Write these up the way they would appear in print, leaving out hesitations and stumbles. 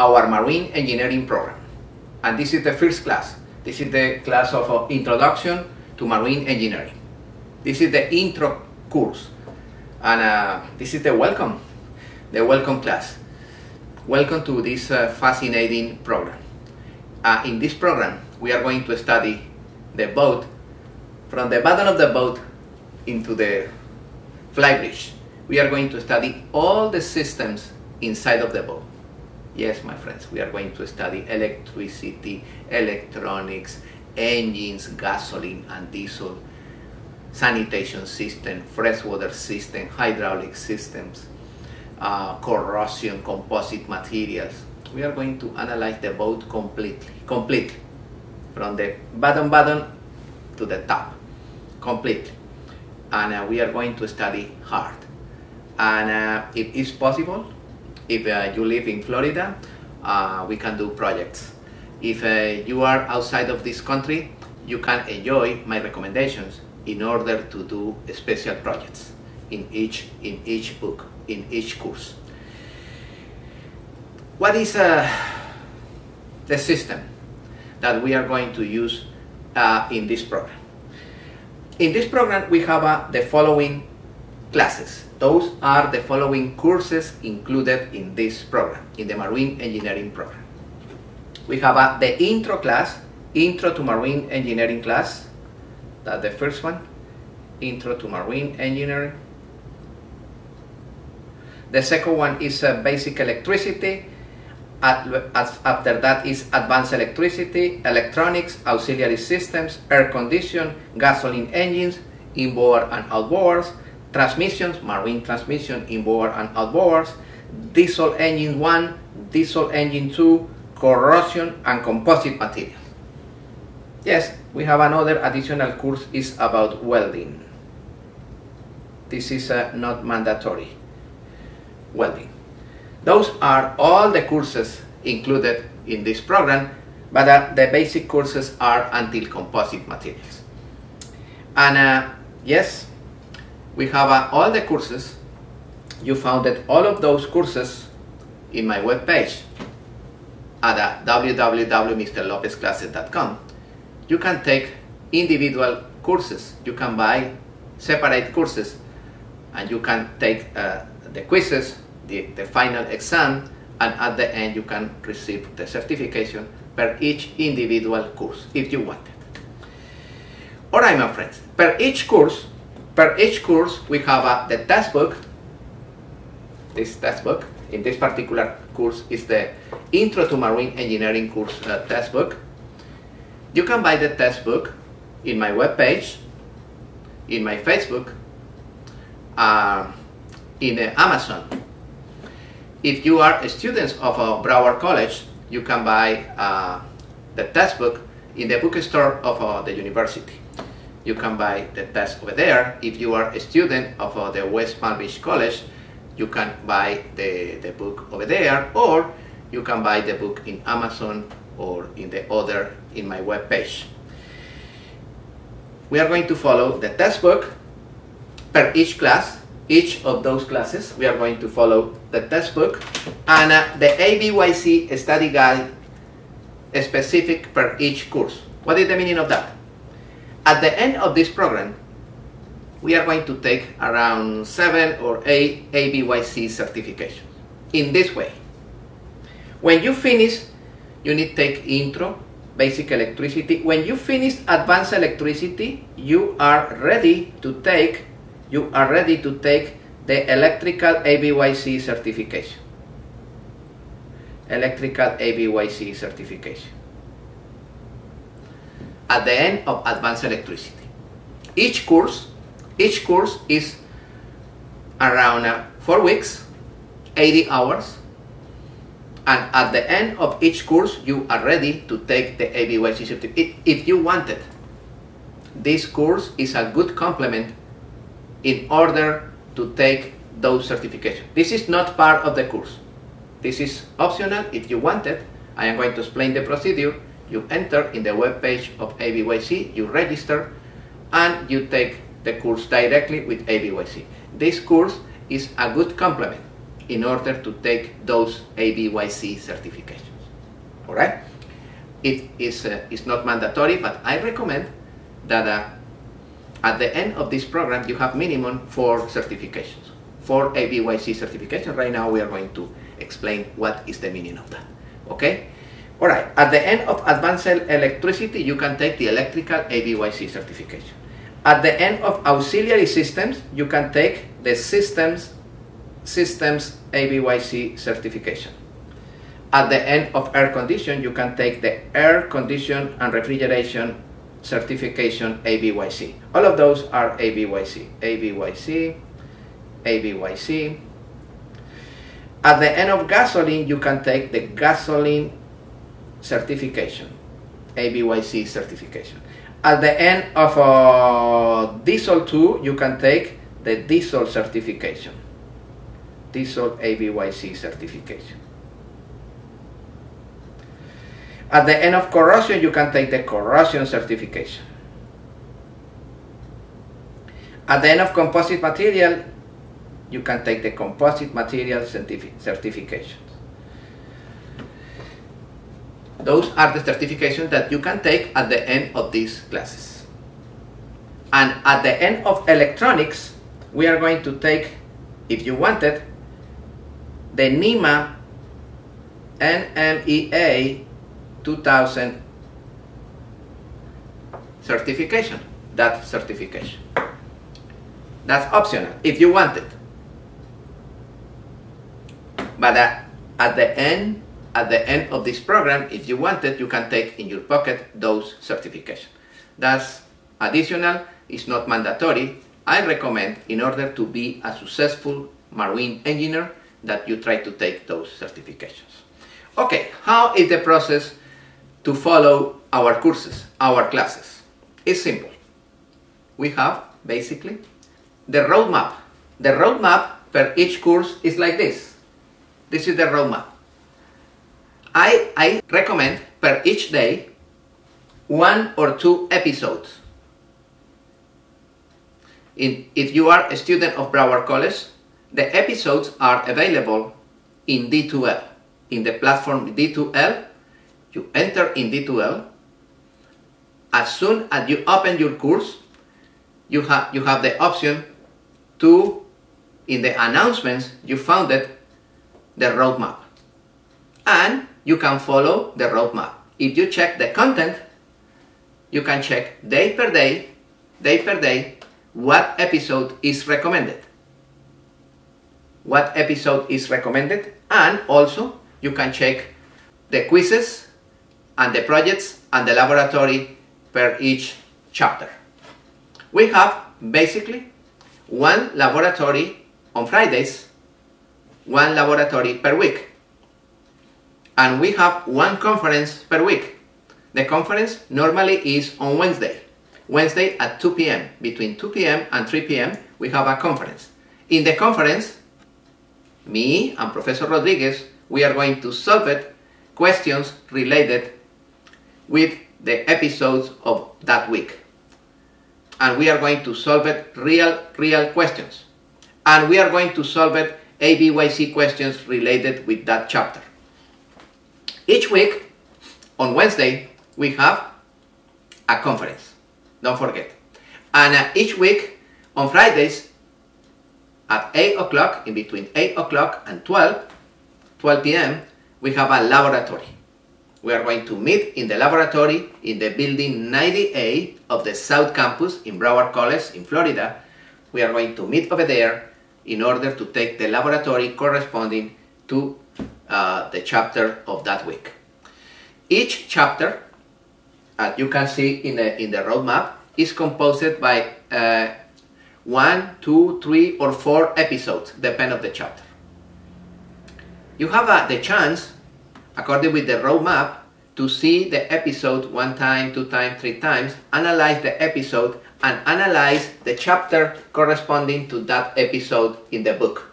our marine engineering program. And this is the first class. This is the class of introduction to marine engineering. This is the intro course. And this is the welcome class. Welcome to this fascinating program. In this program, we are going to study the boat from the bottom of the boat into the flybridge. We are going to study all the systems inside of the boat. Yes, my friends, we are going to study electricity, electronics, engines, gasoline and diesel, sanitation system, freshwater system, hydraulic systems, corrosion, composite materials. We are going to analyze the boat completely, from the bottom to the top, completely. And we are going to study hard. And it is possible, if you live in Florida, we can do projects. If you are outside of this country, you can enjoy my recommendations in order to do special projects in each book, in each course. What is the system that we are going to use in this program? In this program, we have the following classes. Those are the following courses included in this program, in the marine engineering program. We have the intro class, intro to marine engineering class. That's the first one, intro to marine engineering. The second one is basic electricity. After that is advanced electricity, electronics, auxiliary systems, air condition, gasoline engines, inboard and outboards, transmissions, marine transmission, inboard and outboards, diesel engine 1, diesel engine 2, corrosion and composite materials. Yes, we have another additional course is about welding. This is not mandatory, welding. Those are all the courses included in this program, but the basic courses are until composite materials. And yes, we have all the courses. You found that all of those courses in my webpage at www.mrlopezclasses.com. You can take individual courses, you can buy separate courses, and you can take the quizzes, the final exam, and at the end you can receive the certification per each individual course if you want it. All right, my friends, per each course we have the textbook. This textbook in this particular course is the Intro to Marine Engineering course textbook. You can buy the textbook in my webpage, in my Facebook, in Amazon. If you are students of Broward College, you can buy the textbook in the bookstore of the university. You can buy the text over there. If you are a student of the West Palm Beach College, you can buy the book over there, or you can buy the book in Amazon or in my webpage. We are going to follow the textbook per each class. Each of those classes, we are going to follow the textbook and the ABYC study guide specific per each course. What is the meaning of that? At the end of this program, we are going to take around 7 or 8 ABYC certifications. In this way, when you finish, you need to take intro, basic electricity. When you finish advanced electricity, you are ready to take the electrical ABYC certification. Electrical ABYC certification. At the end of advanced electricity. Each course is around 4 weeks, 80 hours. And at the end of each course, you are ready to take the ABYC certificate if you want it. This course is a good complement in order to take those certifications. This is not part of the course. This is optional if you want it. I am going to explain the procedure. You enter in the web page of ABYC, you register, and you take the course directly with ABYC. This course is a good complement in order to take those ABYC certifications. All right? It is it's not mandatory, but I recommend that at the end of this program you have minimum 4 certifications, 4 ABYC certifications. Right now we are going to explain what is the meaning of that. Okay? All right, at the end of advanced electricity you can take the electrical ABYC certification. At the end of auxiliary systems you can take the systems ABYC certification. At the end of air condition you can take the air condition and refrigeration certification ABYC. All of those are ABYC. At the end of gasoline you can take the gasoline certification, ABYC certification. At the end of diesel 2 you can take the diesel certification, diesel ABYC certification. At the end of corrosion you can take the corrosion certification. At the end of composite material you can take the composite material certification. Those are the certifications that you can take at the end of these classes. And at the end of electronics, we are going to take, if you wanted, the NEMA NMEA 2000 certification, that certification. That's optional, if you want it. But at the end of this program, if you wanted, you can take in your pocket those certifications. That's additional, it's not mandatory. I recommend, in order to be a successful marine engineer, that you try to take those certifications. Okay, how is the process to follow our courses, our classes? It's simple. We have, basically, the roadmap. The roadmap per each course is like this. This is the roadmap. I recommend per each day 1 or 2 episodes. If you are a student of Broward College, the episodes are available in D2L, in the platform D2L. You enter in D2L. As soon as you open your course, you have the option to, in the announcements, you found it, the roadmap. And you can follow the roadmap. If you check the content, you can check day per day, what episode is recommended. What episode is recommended, and also you can check the quizzes and the projects and the laboratory per each chapter. We have basically 1 laboratory on Fridays, 1 laboratory per week. And we have 1 conference per week. The conference normally is on Wednesday at 2 p.m. Between 2 p.m. and 3 p.m. we have a conference. In the conference, me and Professor Rodriguez, we are going to solve it, questions related with the episodes of that week. And we are going to solve it real questions. And we are going to solve it ABYC questions related with that chapter. Each week, on Wednesday, we have a conference, don't forget. And each week, on Fridays, at 8 o'clock, in between 8 o'clock and 12 p.m., we have a laboratory. We are going to meet in the laboratory in the building 90A of the South Campus in Broward College in Florida. We are going to meet over there in order to take the laboratory corresponding to the chapter of that week. Each chapter, as you can see in the roadmap, is composed by 1, 2, 3, or 4 episodes, depending on the chapter. You have the chance, according with the roadmap, to see the episode 1 time, 2 times, 3 times, analyze the episode, and analyze the chapter corresponding to that episode in the book.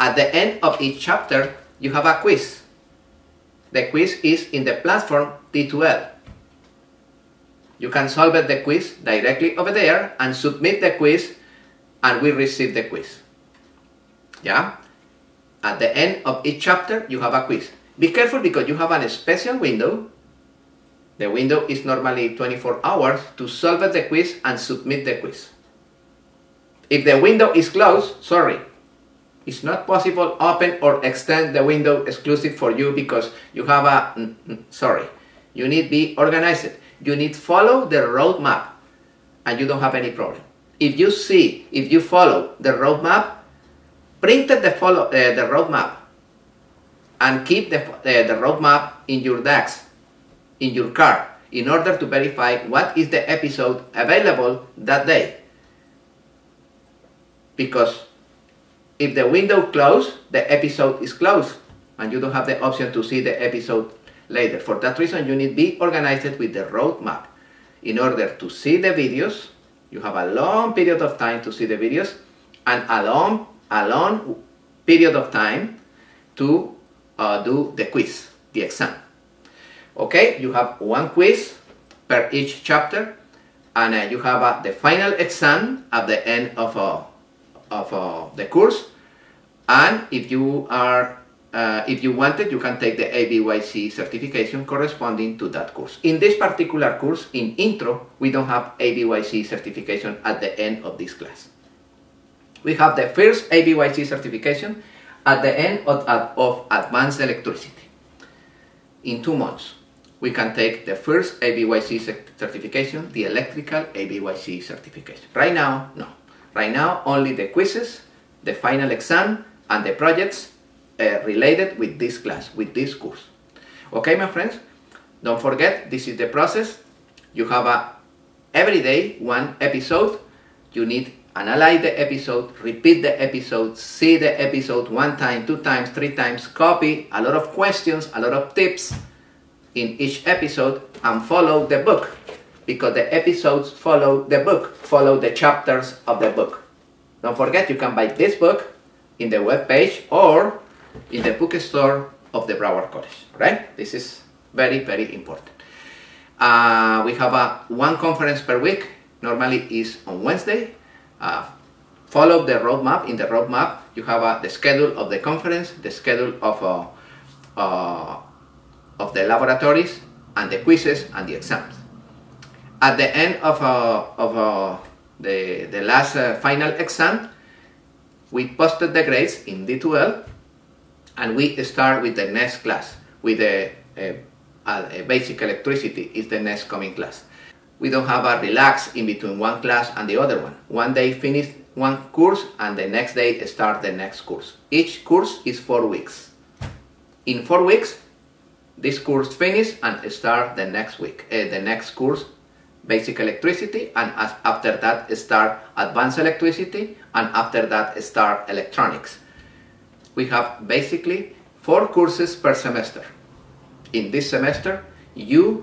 At the end of each chapter, you have a quiz. The quiz is in the platform D2L. You can solve the quiz directly over there and submit the quiz, and we receive the quiz. Yeah? At the end of each chapter, you have a quiz. Be careful because you have a special window. The window is normally 24 hours to solve the quiz and submit the quiz. If the window is closed, sorry, it's not possible to open or extend the window exclusive for you because you have a, you need to be organized. You need to follow the roadmap and you don't have any problem. If you see, if you follow the roadmap, print the roadmap and keep the roadmap in your DAX, in your car, in order to verify what is the episode available that day. Because if the window closes, the episode is closed and you don't have the option to see the episode later. For that reason, you need to be organized with the roadmap. In order to see the videos, you have a long period of time to see the videos and a long period of time to do the quiz, the exam. Okay, you have one quiz per each chapter, and you have the final exam at the end of the course. And if you are, if you wanted, you can take the ABYC certification corresponding to that course. In this particular course, in intro, we don't have ABYC certification at the end of this class. We have the first ABYC certification at the end of Advanced Electricity. In 2 months, we can take the first ABYC certification, the electrical ABYC certification. Right now, no. Right now, only the quizzes, the final exam, and the projects related with this class, with this course. Okay, my friends? Don't forget, this is the process. You have every day one episode. You need analyze the episode, repeat the episode, see the episode 1 time, 2 times, 3 times, copy a lot of questions, a lot of tips in each episode, and follow the book, because the episodes follow the book, follow the chapters of the book. Don't forget, you can buy this book in the web page or in the bookstore of the Broward College, right? This is very, very important. We have one conference per week. Normally is on Wednesday. Follow the roadmap. In the roadmap, you have the schedule of the conference, the schedule of the laboratories, and the quizzes and the exams. At the end of the last final exam, we posted the grades in D2L, and we start with the next class. With the basic electricity is the next coming class. We don't have a relax in between one class and the other one. One day finish one course and the next day start the next course. Each course is 4 weeks. In 4 weeks, this course finish and start the next week. The next course, basic electricity, and after that start advanced electricity, and after that start electronics. We have basically 4 courses per semester. In this semester, you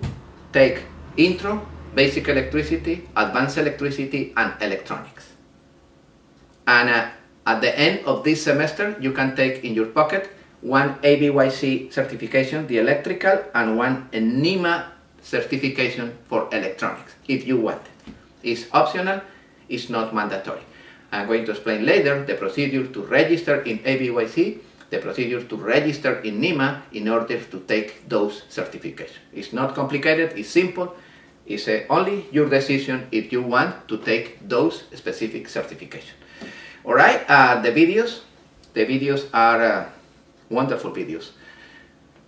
take intro, basic electricity, advanced electricity, and electronics. And at the end of this semester, you can take in your pocket one ABYC certification, the electrical, and one NEMA certification for electronics, if you want it. It's optional, it's not mandatory. I'm going to explain later the procedure to register in ABYC, the procedure to register in NEMA in order to take those certifications. It's not complicated, it's simple. It's only your decision if you want to take those specific certifications. All right, the videos are wonderful videos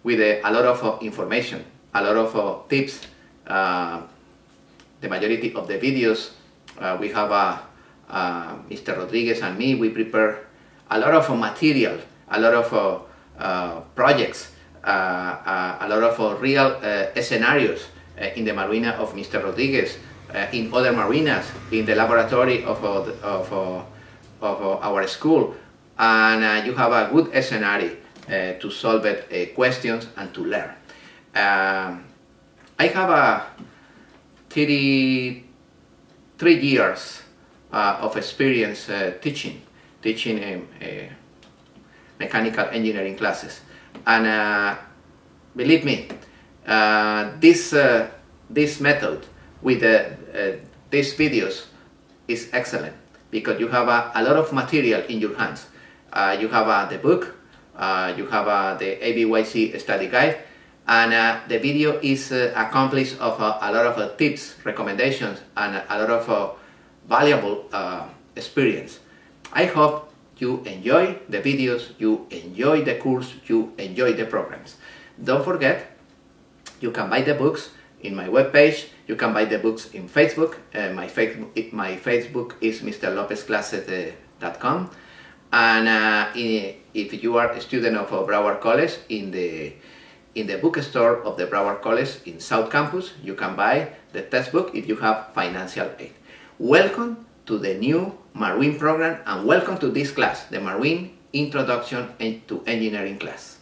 with a lot of information, a lot of tips. The majority of the videos, we have Mr. Rodriguez and me, we prepare a lot of material, a lot of projects, a lot of real scenarios. In the marina of Mr. Rodriguez, in other marinas, in the laboratory of our school, and you have a good scenario to solve questions and to learn. I have 33 years of experience teaching mechanical engineering classes, and believe me, this method with these videos is excellent because you have a lot of material in your hands. you have the book, you have the ABYC study guide, and the video is accomplished of a lot of tips, recommendations, and a lot of valuable experience. I hope you enjoy the videos, you enjoy the course, you enjoy the programs. Don't forget, you can buy the books in my webpage, you can buy the books in Facebook. My Facebook is mrlopezclasses.com, and if you are a student of Broward College, in the bookstore of the Broward College in South Campus, you can buy the textbook if you have financial aid. Welcome to the new Marine program, and welcome to this class, the Marine Introduction to Engineering class.